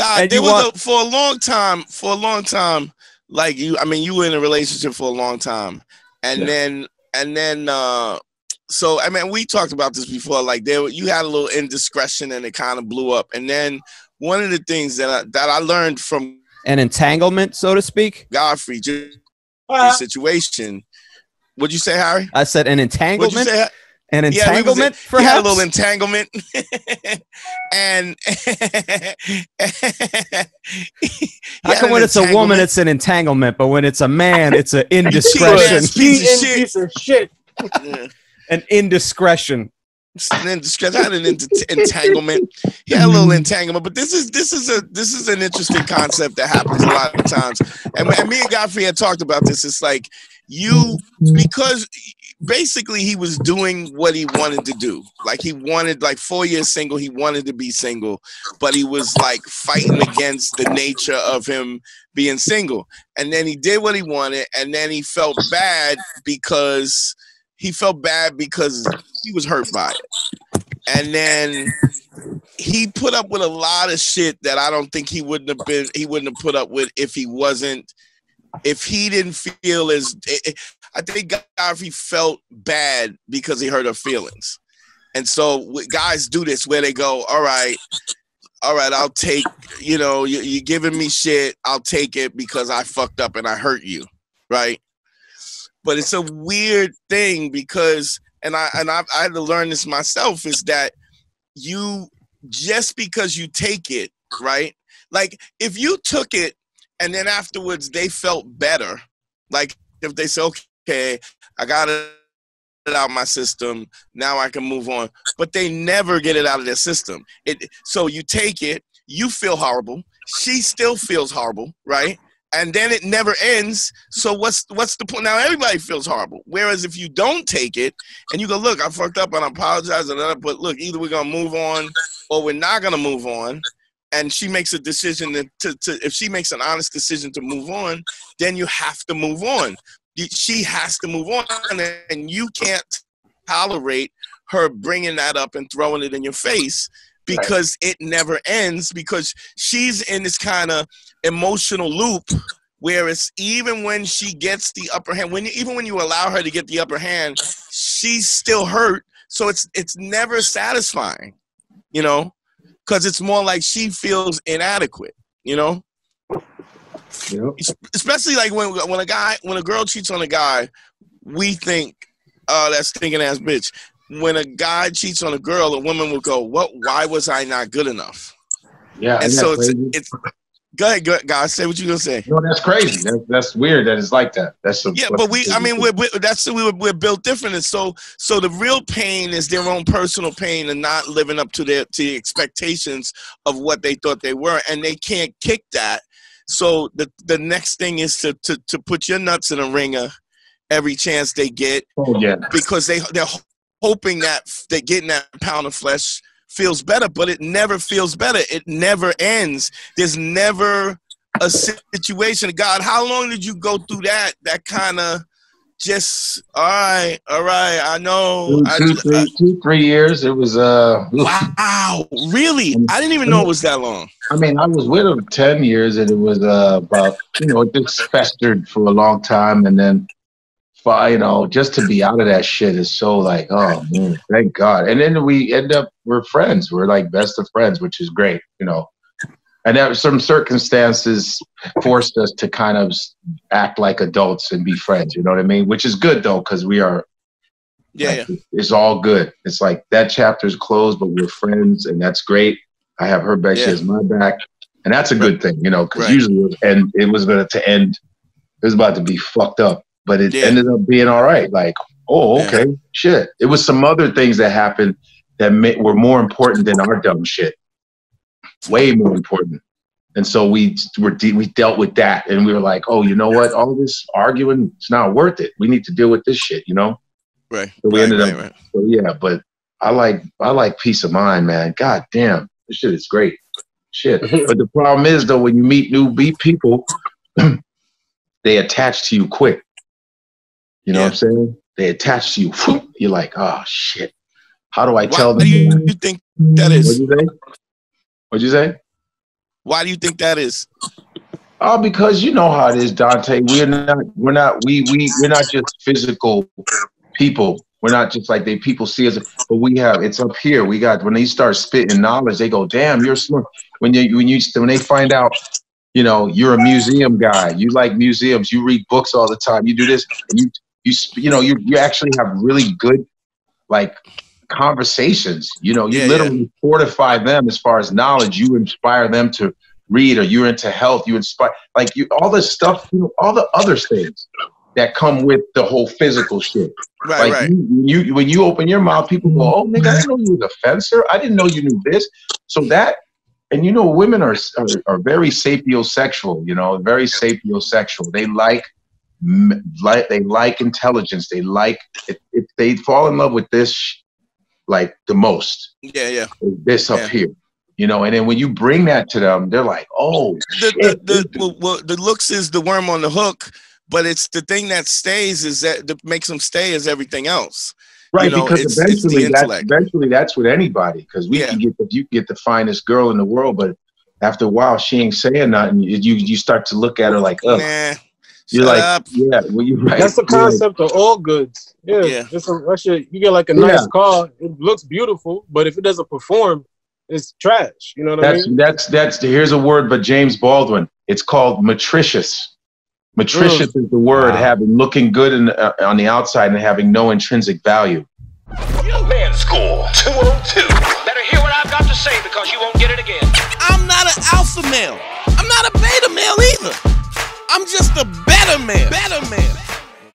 God, and there was for a long time, like you, I mean, you were in a relationship for a long time, and then, so, I mean, we talked about this before, like you had a little indiscretion and it kind of blew up. And then one of the things that I learned from an entanglement, so to speak, Godfrey situation. What'd you say, Harry? I said an entanglement. What'd you say? An entanglement, yeah, perhaps? Yeah, a little entanglement. And how come when it's a woman, it's an entanglement, but when it's a man, it's an indiscretion? Piece of shit. Yeah. An indiscretion. Entanglement. Yeah, a little entanglement. But this is an interesting concept that happens a lot of times. And me and Godfrey had talked about this. It's like because basically he was doing what he wanted to do. Like he wanted, like 4 years single, he wanted to be single, but he was like fighting against the nature of him being single. And then he did what he wanted, and then he felt bad because he was hurt by it. And then he put up with a lot of shit that I don't think he wouldn't have put up with if he didn't feel as, I think Godfrey felt bad because he hurt her feelings. And so guys do this where they go, all right, I'll take, you're giving me shit. I'll take it because I fucked up and I hurt you. Right. But it's a weird thing because, and I had to learn this myself, is that just because you take it, right? Like if you took it and then afterwards they felt better, like if they say, okay, I got it out my system, now I can move on. But they never get it out of their system. So you take it, you feel horrible, she still feels horrible, right? And then it never ends. So what's the point? Now everybody feels horrible. Whereas if you don't take it and you go, look, I fucked up and I apologize, but look, either we're gonna move on or we're not gonna move on. And she makes a decision if she makes an honest decision to move on, then you have to move on. She has to move on, and you can't tolerate her bringing that up and throwing it in your face, because it never ends, because she's in this kind of emotional loop where it's even when she gets the upper hand, even when you allow her to get the upper hand, she's still hurt. So it's never satisfying, because it's more like she feels inadequate, Yep. Especially like when a girl cheats on a guy, we think, oh, that stinking ass bitch. When a guy cheats on a girl, a woman will go, "What? Why was I not good enough?" Yeah, and so it's. Go ahead, guys. Say what you gonna say. No, that's crazy. That's weird that it's like that. We're built different, and so the real pain is their own personal pain and not living up to the expectations of what they thought they were, and they can't kick that. So the next thing is to put your nuts in a ringer every chance they get. Oh, yeah. Because they're hoping that they're getting that pound of flesh feels better, but it never feels better. It never ends. There's never a situation. God, how long did you go through that kind of just, all right, I know. 2, 3 years. It was, wow, really? I didn't even know it was that long. I mean, I was with him 10 years, and it was about, it just festered for a long time, and then, just to be out of that shit is so like, oh man, thank God. And then we end up, we're friends. We're like best of friends, which is great, And that some circumstances forced us to kind of act like adults and be friends, you know what I mean? Which is good though, because we are, it's all good. It's like that chapter's closed, but we're friends, and that's great. I have her back, she has my back, and that's a good thing, because usually, and it was about to be fucked up. But it ended up being all right. Like, oh, okay, shit. It was some other things that happened that were more important than our dumb shit. Way more important. And so we dealt with that. And we were like, oh, you know what? All this arguing, it's not worth it. We need to deal with this shit, Right. So we ended up, right. So yeah, but I like peace of mind, man. God damn, this shit is great. Shit. But the problem is, though, when you meet new people, they attach to you quick. You know what I'm saying? They attach to you. Whoop, you're like, oh, shit. How do I tell them? What do you think that is? What'd you say? Why do you think that is? Oh, because you know how it is, Dante. We're not just physical people. We're not just like people see us, but we have, it's up here. We got, when they start spitting knowledge, they go, damn, you're smart. When they find out, you know, you're a museum guy, you like museums, you read books all the time, you do this, and you actually have really good, like, conversations, you know, you literally fortify them as far as knowledge. You inspire them to read, or you're into health, you inspire, like, you, all this stuff, you know, all the other things that come with the whole physical shit. Right, like right. When you open your mouth, people go, oh, nigga, I didn't know you was a fencer. I didn't know you knew this. So that, and you know, women are very sapiosexual, you know, very sapiosexual. They like intelligence. They like, if they fall in love with this, like, the most. Yeah, yeah. This up here. You know, and then when you bring that to them, they're like, oh, shit. The looks is the worm on the hook, but it's the thing that stays, is that makes them stay, is everything else. Right, you know, because eventually that's with anybody, because you can get the finest girl in the world, but after a while she ain't saying nothing. You start to look at her like, ugh. Nah, you're like, up. Yeah, well, you're right. That's the concept of all goods. Yeah, yeah. You get like a nice car, it looks beautiful, but if it doesn't perform, it's trash. You know what I mean? Here's a word by James Baldwin. It's called matricious. Matricious is the word, having looking good on the outside and having no intrinsic value. Man School 202. Better hear what I've got to say, because you won't get it again. I'm not an alpha male. I'm not a beta male either. I'm just a better man.